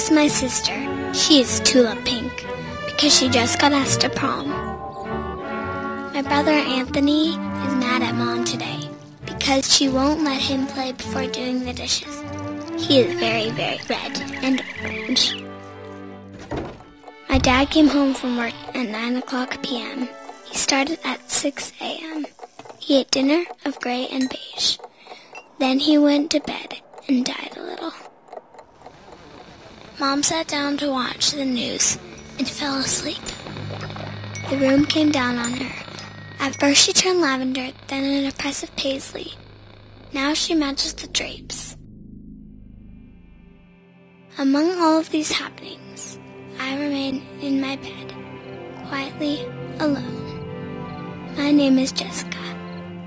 is my sister. She is tulip pink because she just got asked to prom. My brother Anthony is mad at Mom today because she won't let him play before doing the dishes. He is very, very red and orange. My dad came home from work at 9 o'clock p.m. He started at 6 a.m. He ate dinner of gray and beige. Then he went to bed and died a little. Mom sat down to watch the news and fell asleep. The room came down on her. At first she turned lavender, then an oppressive paisley. Now she matches the drapes. Among all of these happenings, I remain in my bed, quietly alone. My name is Jessica.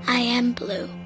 I am blue.